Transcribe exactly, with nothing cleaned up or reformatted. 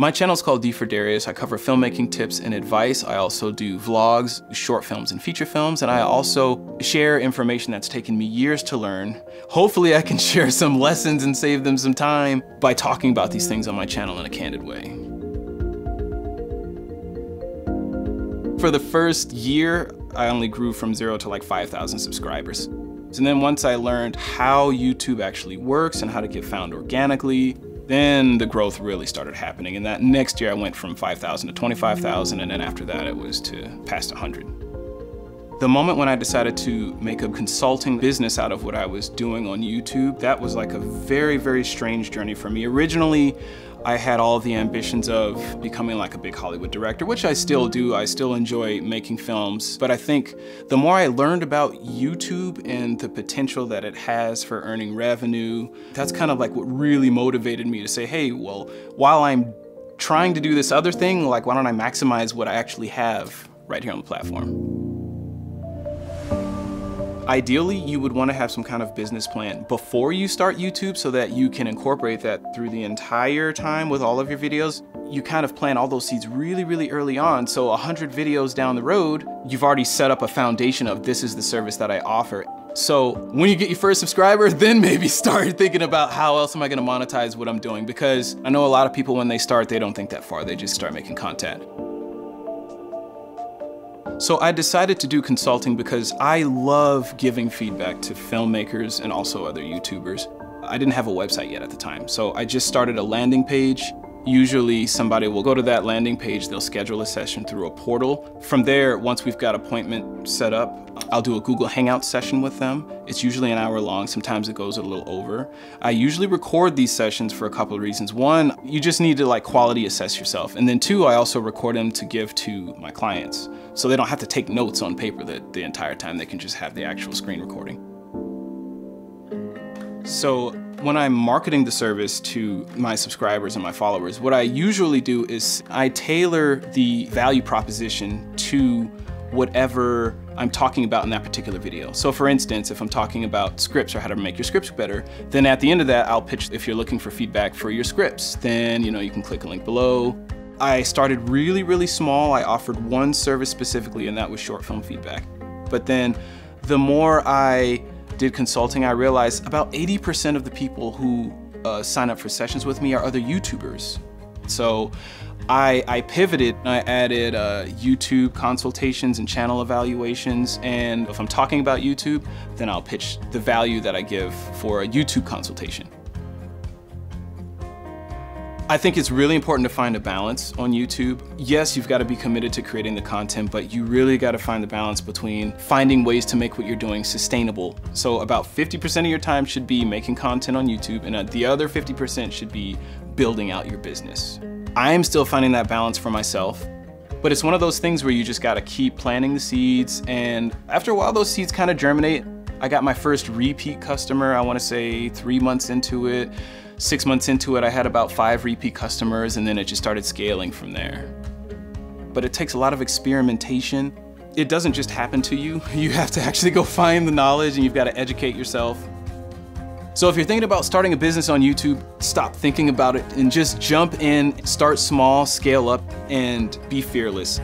My channel's called D four Darious. I cover filmmaking tips and advice. I also do vlogs, short films and feature films, and I also share information that's taken me years to learn. Hopefully I can share some lessons and save them some time by talking about these things on my channel in a candid way. For the first year, I only grew from zero to like five thousand subscribers. And then once I learned how YouTube actually works and how to get found organically, then the growth really started happening. And that next year I went from five thousand to twenty-five thousand, and then after that it was to past one hundred. The moment when I decided to make a consulting business out of what I was doing on YouTube, that was like a very, very strange journey for me. Originally, I had all the ambitions of becoming like a big Hollywood director, which I still do. I still enjoy making films. But I think the more I learned about YouTube and the potential that it has for earning revenue, that's kind of like what really motivated me to say, hey, well, while I'm trying to do this other thing, like, why don't I maximize what I actually have right here on the platform? Ideally, you would want to have some kind of business plan before you start YouTube so that you can incorporate that through the entire time with all of your videos. You kind of plant all those seeds really, really early on. So one hundred videos down the road, you've already set up a foundation of this is the service that I offer. So when you get your first subscriber, then maybe start thinking about how else am I going to monetize what I'm doing? Because I know a lot of people when they start, they don't think that far. They just start making content. So I decided to do consulting because I love giving feedback to filmmakers and also other YouTubers. I didn't have a website yet at the time, so I just started a landing page. Usually somebody will go to that landing page, they'll schedule a session through a portal. From there, once we've got an appointment set up, I'll do a Google Hangout session with them. It's usually an hour long, sometimes it goes a little over. I usually record these sessions for a couple of reasons. One, you just need to like quality assess yourself. And then two, I also record them to give to my clients. So they don't have to take notes on paper the, the entire time, they can just have the actual screen recording. So when I'm marketing the service to my subscribers and my followers, what I usually do is I tailor the value proposition to whatever I'm talking about in that particular video. So for instance, if I'm talking about scripts or how to make your scripts better, then at the end of that, I'll pitch if you're looking for feedback for your scripts, then you know you can click a link below. I started really, really small. I offered one service specifically, and that was short film feedback. But then the more I did consulting, I realized about eighty percent of the people who uh, sign up for sessions with me are other YouTubers. So I, I pivoted, I added uh, YouTube consultations and channel evaluations. And if I'm talking about YouTube, then I'll pitch the value that I give for a YouTube consultation. I think it's really important to find a balance on YouTube. Yes, you've got to be committed to creating the content, but you really got to find the balance between finding ways to make what you're doing sustainable. So about fifty percent of your time should be making content on YouTube, and the other fifty percent should be building out your business. I am still finding that balance for myself, but it's one of those things where you just got to keep planting the seeds, and after a while, those seeds kind of germinate. I got my first repeat customer, I want to say three months into it. Six months into it, I had about five repeat customers, and then it just started scaling from there. But it takes a lot of experimentation. It doesn't just happen to you. You have to actually go find the knowledge, and you've got to educate yourself. So if you're thinking about starting a business on YouTube, stop thinking about it and just jump in, start small, scale up, and be fearless.